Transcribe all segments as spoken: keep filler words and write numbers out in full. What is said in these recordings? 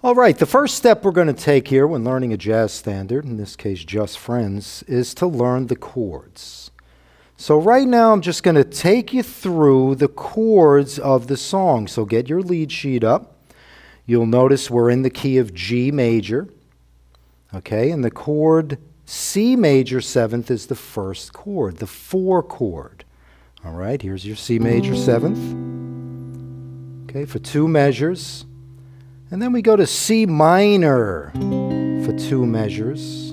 All right, the first step we're going to take here when learning a jazz standard, in this case Just Friends, is to learn the chords. So right now I'm just going to take you through the chords of the song. So get your lead sheet up. You'll notice we're in the key of G major. Okay, and the chord C major seventh is the first chord, the four chord. All right, here's your C major seventh. Okay, for two measures. And then we go to C minor for two measures.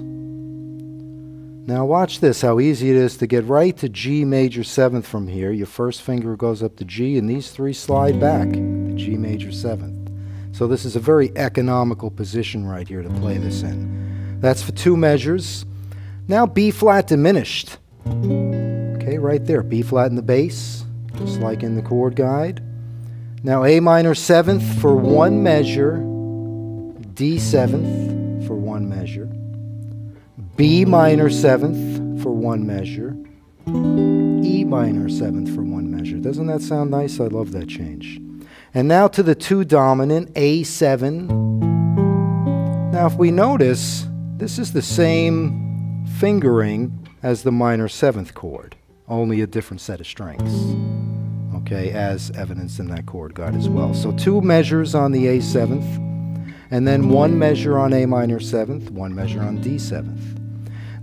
Now watch this, how easy it is to get right to G major seventh from here. Your first finger goes up to G and these three slide back to G major seventh. So this is a very economical position right here to play this in. That's for two measures. Now B flat diminished. Okay, right there, B flat in the bass, just like in the chord guide. Now A minor seventh for one measure, D seventh for one measure, B minor seventh for one measure, E minor seventh for one measure. Doesn't that sound nice? I love that change. And now to the two dominant, A seven. Now if we notice, this is the same fingering as the minor seventh chord, only a different set of strings. Okay, as evidenced in that chord guide as well. So two measures on the A seventh, and then one measure on A minor seventh, one measure on D seventh.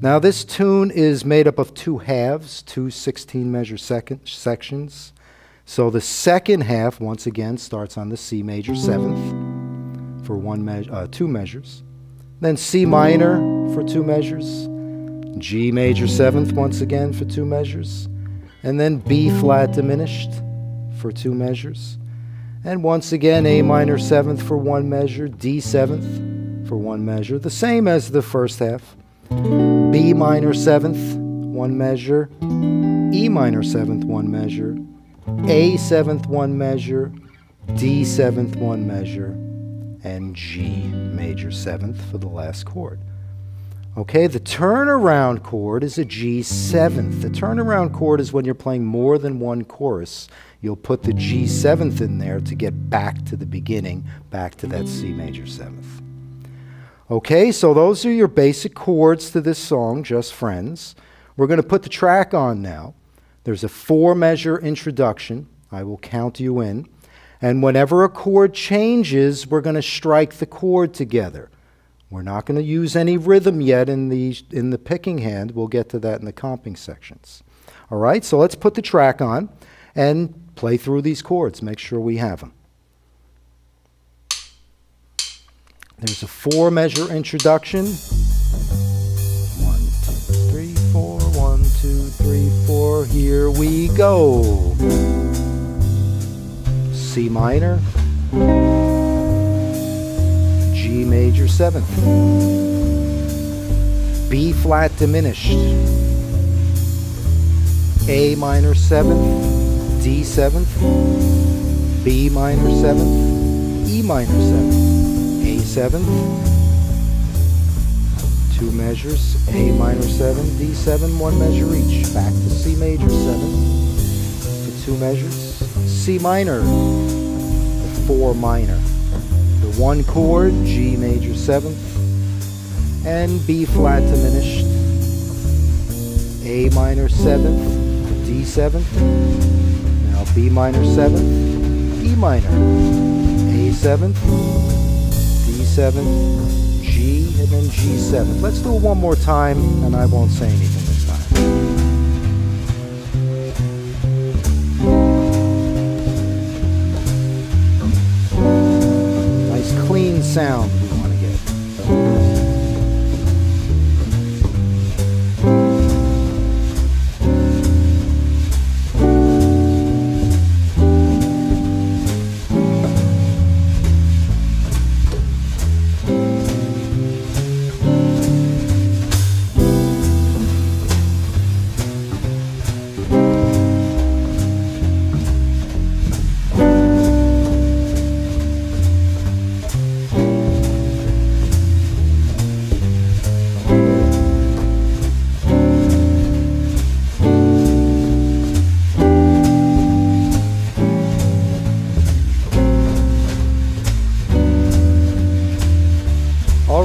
Now this tune is made up of two halves, two sixteen measure second sections. So the second half, once again, starts on the C major seventh for one me uh, two measures, then C minor for two measures, G major seventh once again for two measures, and then B flat diminished for two measures, and once again A minor seventh for one measure, D seventh for one measure, the same as the first half, B minor seventh one measure, E minor seventh one measure, A seventh one measure, D seventh one measure, and G major seventh for the last chord. Okay, the turnaround chord is a G seventh. The turnaround chord is when you're playing more than one chorus. You'll put the G seventh in there to get back to the beginning, back to that C major seventh. Okay, so those are your basic chords to this song, Just Friends. We're going to put the track on now. There's a four measure introduction. I will count you in. And whenever a chord changes, we're going to strike the chord together. We're not going to use any rhythm yet in the, in the picking hand. We'll get to that in the comping sections. All right, so let's put the track on and play through these chords. Make sure we have them. There's a four measure introduction. One, two, three, four. One, two, three, four. Here we go. C minor. G major seventh, B flat diminished, A minor seventh, D seventh, B minor seventh, E minor seventh, A seventh, two measures, A minor seventh, D seven, one measure each, back to C major seventh, for two measures, C minor, the four minor, one chord, G major seventh, and B flat diminished, A minor seventh, D seventh, now B minor seventh, E minor, A seventh, D seventh, G, and then G seventh. Let's do it one more time, and I won't say anything this time. Clean sound we want to get.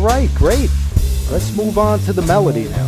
right, great. Let's move on to the melody now.